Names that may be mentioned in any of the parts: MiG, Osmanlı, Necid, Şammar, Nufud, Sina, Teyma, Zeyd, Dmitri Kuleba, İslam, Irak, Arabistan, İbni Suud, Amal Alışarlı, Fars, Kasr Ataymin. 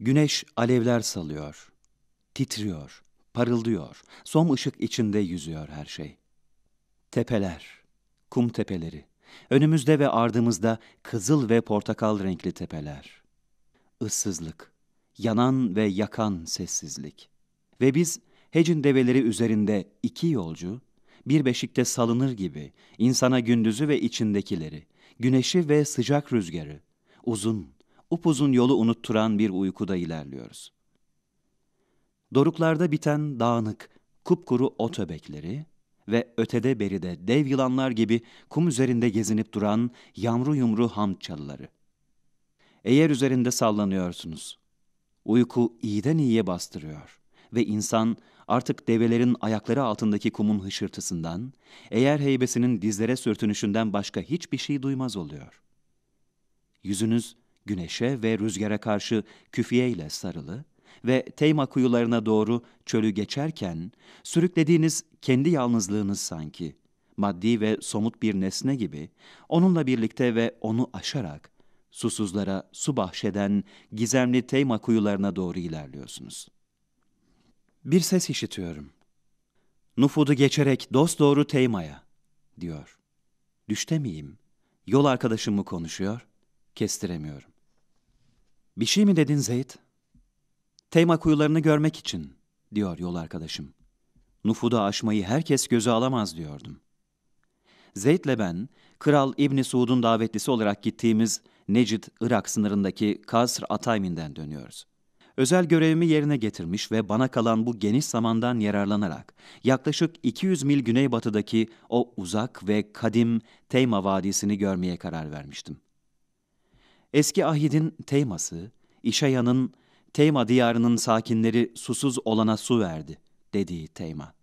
Güneş alevler salıyor, titriyor, parıldıyor, som ışık içinde yüzüyor her şey. Tepeler, kum tepeleri, önümüzde ve ardımızda kızıl ve portakal renkli tepeler. Issızlık, yanan ve yakan sessizlik. Ve biz hecin develeri üzerinde iki yolcu, bir beşikte salınır gibi insana gündüzü ve içindekileri, güneşi ve sıcak rüzgarı, uzun, upuzun yolu unutturan bir uykuda ilerliyoruz. Doruklarda biten dağınık, kupkuru ot öbekleri ve ötede beride dev yılanlar gibi kum üzerinde gezinip duran yamru yumru ham çalıları. Eğer üzerinde sallanıyorsunuz. Uyku iyiden iyiye bastırıyor ve insan artık develerin ayakları altındaki kumun hışırtısından, eğer heybesinin dizlere sürtünüşünden başka hiçbir şey duymaz oluyor. Yüzünüz güneşe ve rüzgara karşı küfiyeyle sarılı ve Teyma kuyularına doğru çölü geçerken, sürüklediğiniz kendi yalnızlığınız sanki, maddi ve somut bir nesne gibi, onunla birlikte ve onu aşarak, susuzlara su bahşeden gizemli Teyma kuyularına doğru ilerliyorsunuz. Bir ses işitiyorum. Nufud'u geçerek dosdoğru Teyma'ya, diyor. Düşte miyim? Yol arkadaşım mı konuşuyor? Kestiremiyorum. Bir şey mi dedin Zeyd? Teyma kuyularını görmek için, diyor yol arkadaşım. Nufud'u aşmayı herkes göze alamaz diyordum. Zeyd'le ben, Kral İbni Suud'un davetlisi olarak gittiğimiz Necid, Irak sınırındaki Kasr Ataymin'den dönüyoruz. Özel görevimi yerine getirmiş ve bana kalan bu geniş zamandan yararlanarak yaklaşık 200 mil güneybatıdaki o uzak ve kadim Teyma Vadisi'ni görmeye karar vermiştim. Eski Ahid'in Teyma'sı, İşaya'nın Teyma diyarının sakinleri susuz olana su verdi dediği Teyma.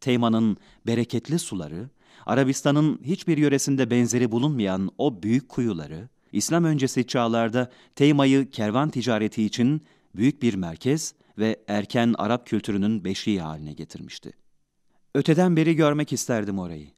Teyma'nın bereketli suları, Arabistan'ın hiçbir yöresinde benzeri bulunmayan o büyük kuyuları, İslam öncesi çağlarda Teyma'yı kervan ticareti için büyük bir merkez ve erken Arap kültürünün beşiği haline getirmişti. Öteden beri görmek isterdim orayı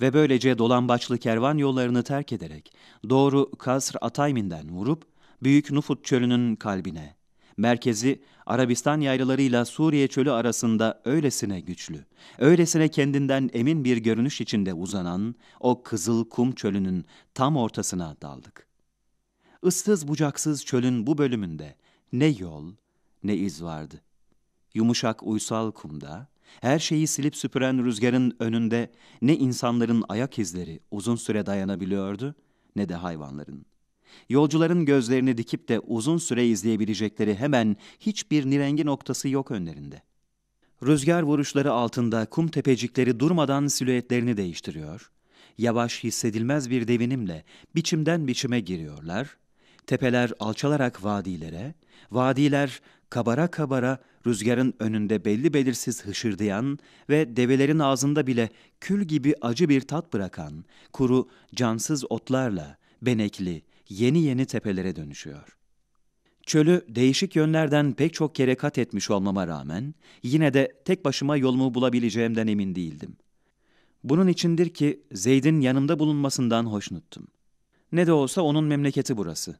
ve böylece dolambaçlı kervan yollarını terk ederek doğru Kasr Ataymin'den vurup Büyük Nufud çölünün kalbine, merkezi Arabistan yaylalarıyla Suriye çölü arasında öylesine güçlü, öylesine kendinden emin bir görünüş içinde uzanan o kızıl kum çölünün tam ortasına daldık. Issız bucaksız çölün bu bölümünde ne yol ne iz vardı. Yumuşak uysal kumda, her şeyi silip süpüren rüzgarın önünde ne insanların ayak izleri uzun süre dayanabiliyordu ne de hayvanların. Yolcuların gözlerini dikip de uzun süre izleyebilecekleri hemen hiçbir nirengi noktası yok önlerinde. Rüzgar vuruşları altında kum tepecikleri durmadan silüetlerini değiştiriyor, yavaş hissedilmez bir devinimle biçimden biçime giriyorlar, tepeler alçalarak vadilere, vadiler kabara kabara rüzgarın önünde belli belirsiz hışırdayan ve develerin ağzında bile kül gibi acı bir tat bırakan kuru, cansız otlarla benekli, yeni yeni tepelere dönüşüyor. Çölü değişik yönlerden pek çok kere kat etmiş olmama rağmen yine de tek başıma yolumu bulabileceğimden emin değildim. Bunun içindir ki Zeyd'in yanımda bulunmasından hoşnuttum. Ne de olsa onun memleketi burası.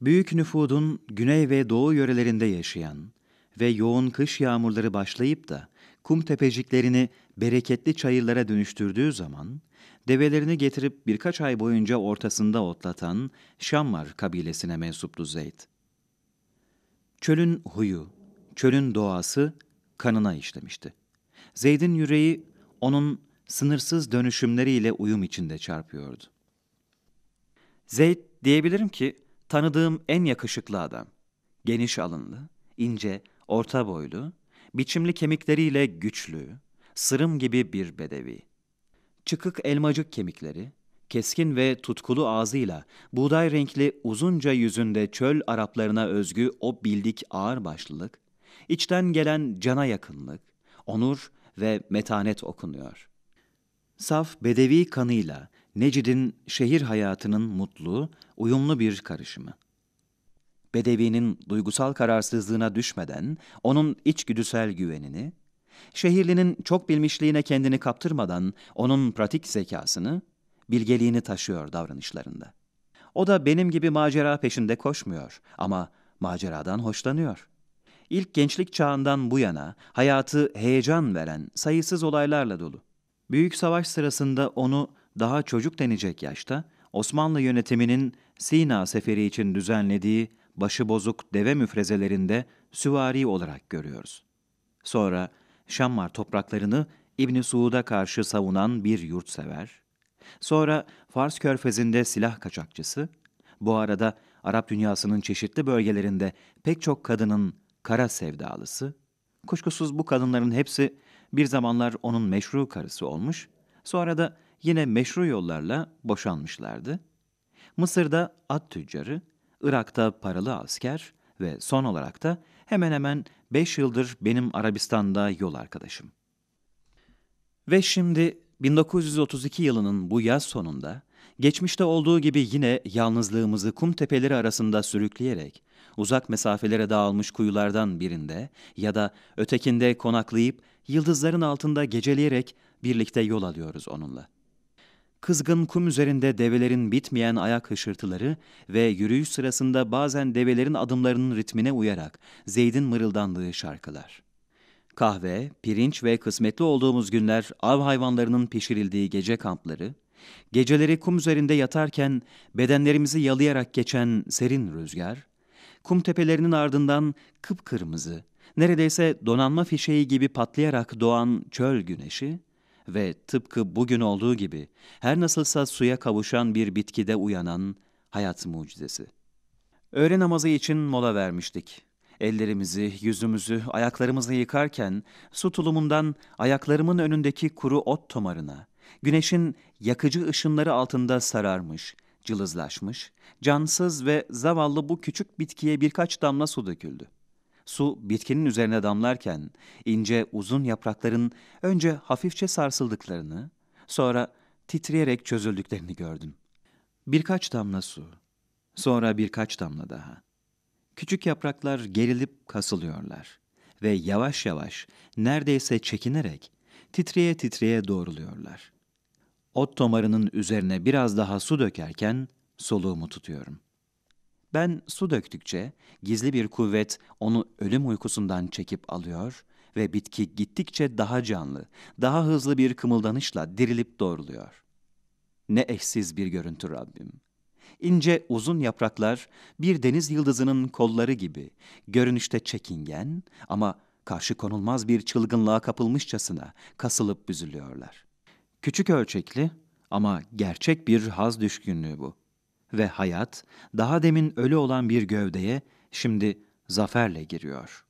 Büyük nüfudun güney ve doğu yörelerinde yaşayan ve yoğun kış yağmurları başlayıp da kum tepeciklerini bereketli çayırlara dönüştürdüğü zaman, develerini getirip birkaç ay boyunca ortasında otlatan Şammar kabilesine mensuptu Zeyd. Çölün huyu, çölün doğası kanına işlemişti. Zeyd'in yüreği onun sınırsız dönüşümleriyle uyum içinde çarpıyordu. Zeyd diyebilirim ki tanıdığım en yakışıklı adam. Geniş alınlı, ince, orta boylu, biçimli kemikleriyle güçlü, sırım gibi bir bedevi. Çıkık elmacık kemikleri, keskin ve tutkulu ağzıyla buğday renkli uzunca yüzünde çöl Araplarına özgü o bildik ağırbaşlılık, içten gelen cana yakınlık, onur ve metanet okunuyor. Saf bedevi kanıyla Necid'in şehir hayatının mutlu, uyumlu bir karışımı. Bedevinin duygusal kararsızlığına düşmeden onun içgüdüsel güvenini, şehirlinin çok bilmişliğine kendini kaptırmadan onun pratik zekasını, bilgeliğini taşıyor davranışlarında. O da benim gibi macera peşinde koşmuyor ama maceradan hoşlanıyor. İlk gençlik çağından bu yana hayatı heyecan veren sayısız olaylarla dolu. Büyük savaş sırasında onu daha çocuk denecek yaşta Osmanlı yönetiminin Sina seferi için düzenlediği başıbozuk deve müfrezelerinde süvari olarak görüyoruz. Sonra Şammar topraklarını İbn-i Suud'a karşı savunan bir yurtsever, sonra Fars körfezinde silah kaçakçısı, bu arada Arap dünyasının çeşitli bölgelerinde pek çok kadının kara sevdalısı, kuşkusuz bu kadınların hepsi bir zamanlar onun meşru karısı olmuş, sonra da yine meşru yollarla boşanmışlardı. Mısır'da at tüccarı, Irak'ta paralı asker ve son olarak da hemen hemen 5 yıldır benim Arabistan'da yol arkadaşım. Ve şimdi 1932 yılının bu yaz sonunda, geçmişte olduğu gibi yine yalnızlığımızı kum tepeleri arasında sürükleyerek, uzak mesafelere dağılmış kuyulardan birinde ya da ötekinde konaklayıp, yıldızların altında geceleyerek birlikte yol alıyoruz onunla. Kızgın kum üzerinde develerin bitmeyen ayak hışırtıları ve yürüyüş sırasında bazen develerin adımlarının ritmine uyarak Zeyd'in mırıldandığı şarkılar. Kahve, pirinç ve kısmetli olduğumuz günler av hayvanlarının pişirildiği gece kampları, geceleri kum üzerinde yatarken bedenlerimizi yalayarak geçen serin rüzgar, kum tepelerinin ardından kıpkırmızı, neredeyse donanma fişeği gibi patlayarak doğan çöl güneşi ve tıpkı bugün olduğu gibi her nasılsa suya kavuşan bir bitkide uyanan hayat mucizesi. Öğle namazı için mola vermiştik. Ellerimizi, yüzümüzü, ayaklarımızı yıkarken su tulumundan ayaklarımın önündeki kuru ot tomarına, güneşin yakıcı ışınları altında sararmış, cılızlaşmış, cansız ve zavallı bu küçük bitkiye birkaç damla su döküldü. Su bitkinin üzerine damlarken ince uzun yaprakların önce hafifçe sarsıldıklarını, sonra titreyerek çözüldüklerini gördüm. Birkaç damla su, sonra birkaç damla daha. Küçük yapraklar gerilip kasılıyorlar ve yavaş yavaş, neredeyse çekinerek, titreye titreye doğruluyorlar. Ot tomarının üzerine biraz daha su dökerken soluğumu tutuyorum. Ben su döktükçe gizli bir kuvvet onu ölüm uykusundan çekip alıyor ve bitki gittikçe daha canlı, daha hızlı bir kımıldanışla dirilip doğruluyor. Ne eşsiz bir görüntü Rabbim! İnce uzun yapraklar bir deniz yıldızının kolları gibi, görünüşte çekingen ama karşı konulmaz bir çılgınlığa kapılmışçasına kasılıp büzülüyorlar. Küçük ölçekli ama gerçek bir haz düşkünlüğü bu. Ve hayat, daha demin ölü olan bir gövdeye şimdi zaferle giriyor.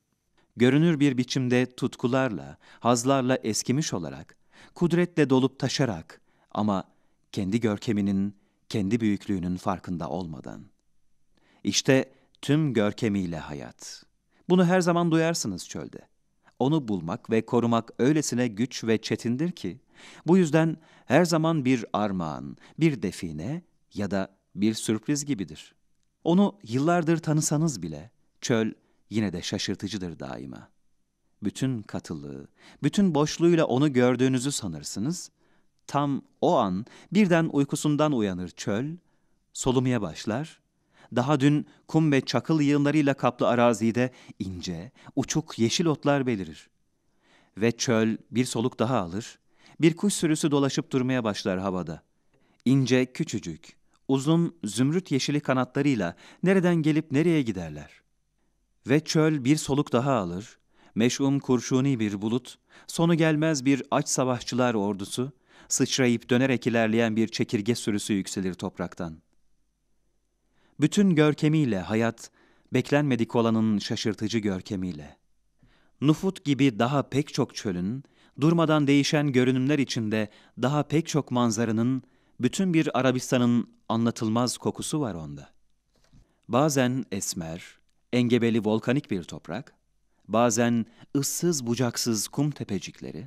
Görünür bir biçimde tutkularla, hazlarla eskimiş olarak, kudretle dolup taşarak ama kendi görkeminin, kendi büyüklüğünün farkında olmadan. İşte tüm görkemiyle hayat. Bunu her zaman duyarsınız çölde. Onu bulmak ve korumak öylesine güç ve çetindir ki, bu yüzden her zaman bir armağan, bir define ya da bir sürpriz gibidir. Onu yıllardır tanısanız bile çöl yine de şaşırtıcıdır daima. Bütün katılığı, bütün boşluğuyla onu gördüğünüzü sanırsınız. Tam o an birden uykusundan uyanır çöl, solumaya başlar. Daha dün kum ve çakıl yığınlarıyla kaplı arazide ince, uçuk yeşil otlar belirir. Ve çöl bir soluk daha alır. Bir kuş sürüsü dolaşıp durmaya başlar havada. İnce, küçücük, uzun zümrüt yeşili kanatlarıyla nereden gelip nereye giderler. Ve çöl bir soluk daha alır, meş'um kurşuni bir bulut, sonu gelmez bir aç savaşçılar ordusu, sıçrayıp dönerek ilerleyen bir çekirge sürüsü yükselir topraktan. Bütün görkemiyle hayat, beklenmedik olanın şaşırtıcı görkemiyle. Nufud gibi daha pek çok çölün, durmadan değişen görünümler içinde daha pek çok manzaranın, bütün bir Arabistan'ın anlatılmaz kokusu var onda. Bazen esmer, engebeli volkanik bir toprak, bazen ıssız bucaksız kum tepecikleri,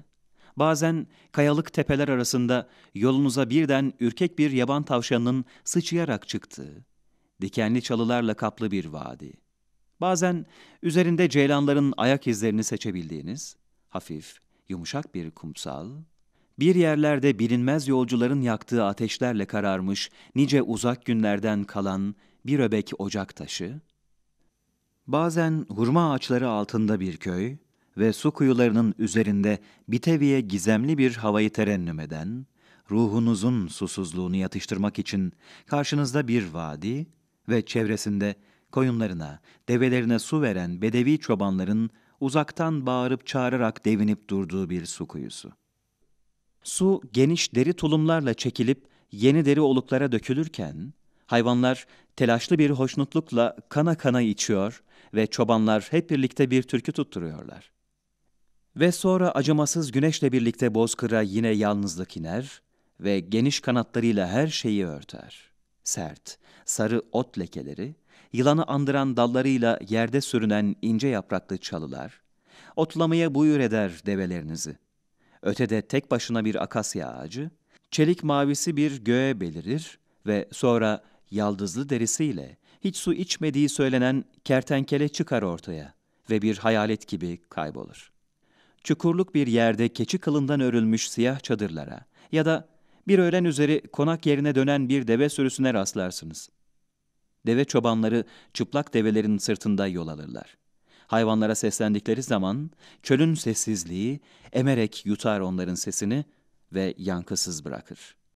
bazen kayalık tepeler arasında yolunuza birden ürkek bir yaban tavşanının sıçrayarak çıktığı, dikenli çalılarla kaplı bir vadi, bazen üzerinde ceylanların ayak izlerini seçebildiğiniz, hafif, yumuşak bir kumsal, bir yerlerde bilinmez yolcuların yaktığı ateşlerle kararmış, nice uzak günlerden kalan bir öbek ocak taşı, Bazen hurma ağaçları altında bir köy ve su kuyularının üzerinde biteviye gizemli bir havayı terennüm eden, ruhunuzun susuzluğunu yatıştırmak için karşınızda bir vadi ve çevresinde koyunlarına, develerine su veren bedevi çobanların uzaktan bağırıp çağırarak devinip durduğu bir su kuyusu. Su geniş deri tulumlarla çekilip yeni deri oluklara dökülürken, hayvanlar telaşlı bir hoşnutlukla kana kana içiyor ve çobanlar hep birlikte bir türkü tutturuyorlar. Ve sonra acımasız güneşle birlikte bozkıra yine yalnızlık iner ve geniş kanatlarıyla her şeyi örter. Sert, sarı ot lekeleri, yılanı andıran dallarıyla yerde sürünen ince yapraklı çalılar, otlamaya buyur eder develerinizi. Ötede tek başına bir akasya ağacı, çelik mavisi bir göğe belirir ve sonra yaldızlı derisiyle hiç su içmediği söylenen kertenkele çıkar ortaya ve bir hayalet gibi kaybolur. Çukurluk bir yerde keçi kılından örülmüş siyah çadırlara ya da bir öğlen üzeri konak yerine dönen bir deve sürüsüne rastlarsınız. Deve çobanları çıplak develerin sırtında yol alırlar. Hayvanlara seslendikleri zaman çölün sessizliği emerek yutar onların sesini ve yankısız bırakır.